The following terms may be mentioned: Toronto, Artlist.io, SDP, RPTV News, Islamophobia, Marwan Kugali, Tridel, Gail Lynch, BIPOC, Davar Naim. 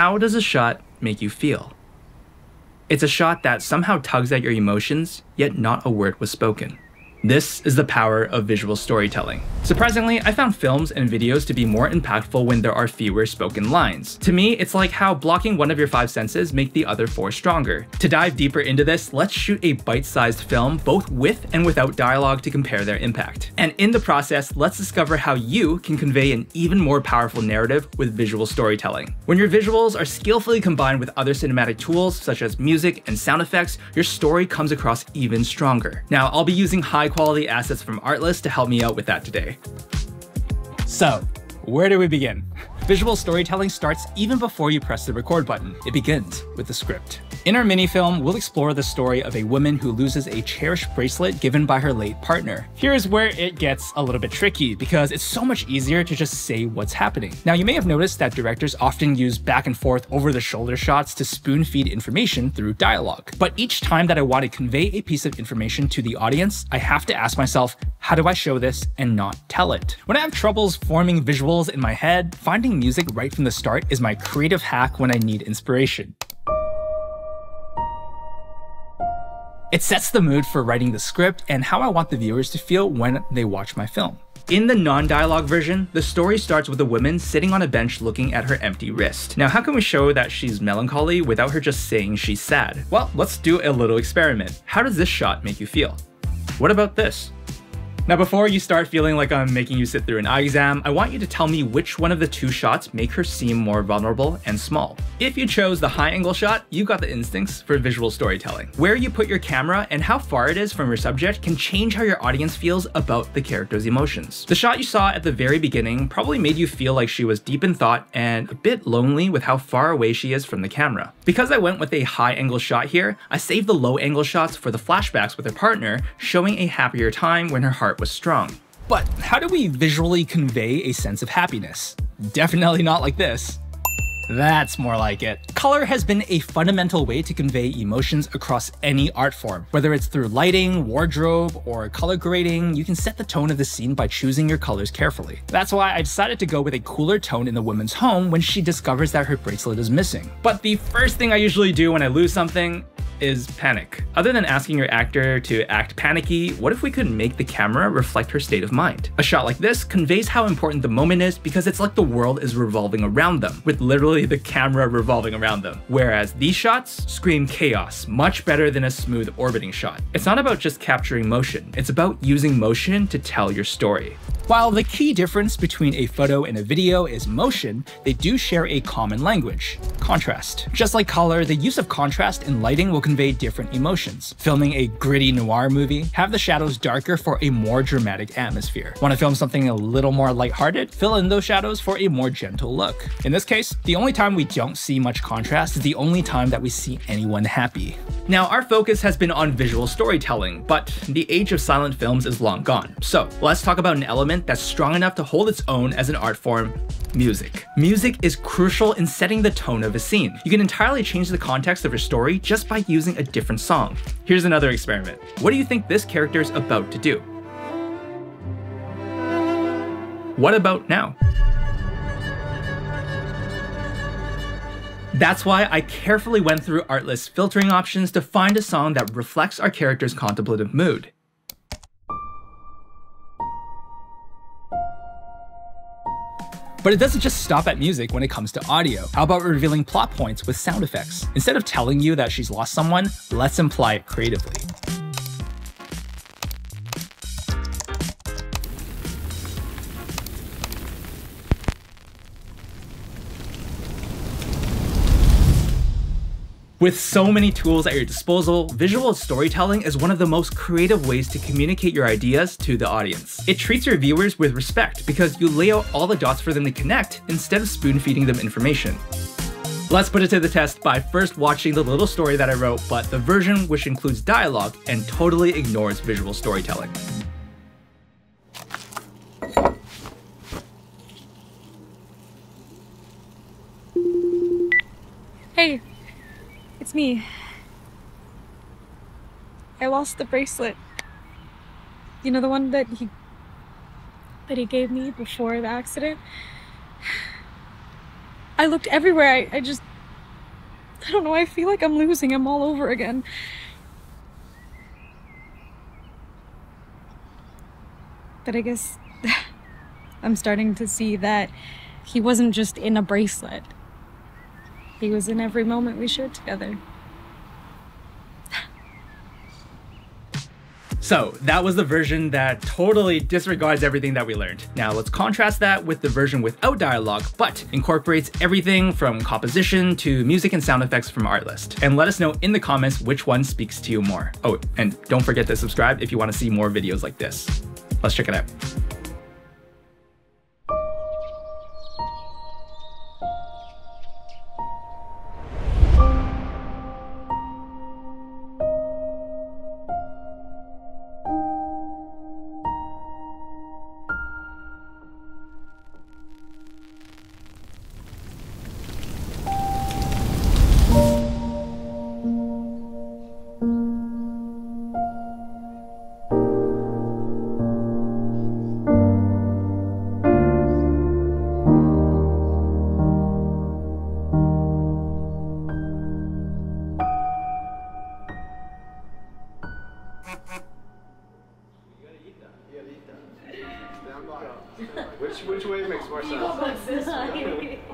How does a shot make you feel? It's a shot that somehow tugs at your emotions, yet not a word was spoken. This is the power of visual storytelling. Surprisingly, I found films and videos to be more impactful when there are fewer spoken lines. To me, it's like how blocking one of your 5 senses make the other 4 stronger. To dive deeper into this, let's shoot a bite-sized film, both with and without dialogue, to compare their impact. And in the process, let's discover how you can convey an even more powerful narrative with visual storytelling. When your visuals are skillfully combined with other cinematic tools, such as music and sound effects, your story comes across even stronger. Now, I'll be using high-quality assets from Artlist to help me out with that today. So, where do we begin? Visual storytelling starts even before you press the record button. It begins with the script. In our mini-film, we'll explore the story of a woman who loses a cherished bracelet given by her late partner. Here's where it gets a little bit tricky, because it's so much easier to just say what's happening. Now, you may have noticed that directors often use back and forth over-the-shoulder shots to spoon-feed information through dialogue. But each time that I want to convey a piece of information to the audience, I have to ask myself, how do I show this and not tell it? When I have troubles forming visuals in my head, finding music right from the start is my creative hack when I need inspiration. It sets the mood for writing the script and how I want the viewers to feel when they watch my film. In the non-dialogue version, the story starts with a woman sitting on a bench looking at her empty wrist. Now, how can we show that she's melancholy without her just saying she's sad? Well, let's do a little experiment. How does this shot make you feel? What about this? Now, before you start feeling like I'm making you sit through an eye exam, I want you to tell me which one of the 2 shots make her seem more vulnerable and small. If you chose the high angle shot, you got the instincts for visual storytelling. Where you put your camera and how far it is from your subject can change how your audience feels about the character's emotions. The shot you saw at the very beginning probably made you feel like she was deep in thought and a bit lonely with how far away she is from the camera. Because I went with a high angle shot here, I saved the low angle shots for the flashbacks with her partner, showing a happier time when her heart was strong. But how do we visually convey a sense of happiness? Definitely not like this. That's more like it. Color has been a fundamental way to convey emotions across any art form. Whether it's through lighting, wardrobe, or color grading, you can set the tone of the scene by choosing your colors carefully. That's why I decided to go with a cooler tone in the woman's home when she discovers that her bracelet is missing. But the first thing I usually do when I lose something is panic. Other than asking your actor to act panicky, what if we could make the camera reflect her state of mind? A shot like this conveys how important the moment is because it's like the world is revolving around them, with literally the camera revolving around them. Whereas these shots scream chaos, much better than a smooth orbiting shot. It's not about just capturing motion, it's about using motion to tell your story. While the key difference between a photo and a video is motion, they do share a common language, contrast. Just like color, the use of contrast in lighting will convey different emotions. Filming a gritty noir movie, have the shadows darker for a more dramatic atmosphere. Want to film something a little more lighthearted? Fill in those shadows for a more gentle look. In this case, the only time we don't see much contrast is the only time that we see anyone happy. Now, our focus has been on visual storytelling, but the age of silent films is long gone. So let's talk about an element that's strong enough to hold its own as an art form: music. Music is crucial in setting the tone of a scene. You can entirely change the context of your story just by using a different song. Here's another experiment. What do you think this character is about to do? What about now? That's why I carefully went through Artlist's filtering options to find a song that reflects our character's contemplative mood. But it doesn't just stop at music when it comes to audio. How about revealing plot points with sound effects? Instead of telling you that she's lost someone, let's imply it creatively. With so many tools at your disposal, visual storytelling is one of the most creative ways to communicate your ideas to the audience. It treats your viewers with respect because you lay out all the dots for them to connect instead of spoon-feeding them information. Let's put it to the test by first watching the little story that I wrote, but the version which includes dialogue and totally ignores visual storytelling. Hey. It's me. I lost the bracelet. You know, the one that he gave me before the accident? I looked everywhere. I just I don't know, I feel like I'm losing him all over again. But I guess I'm starting to see that he wasn't just in a bracelet. He was in every moment we shared together. So that was the version that totally disregards everything that we learned. Now let's contrast that with the version without dialogue, but incorporates everything from composition to music and sound effects from Artlist. And let us know in the comments which one speaks to you more. Oh, and don't forget to subscribe if you want to see more videos like this. Let's check it out. Which way makes more sense?